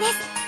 です。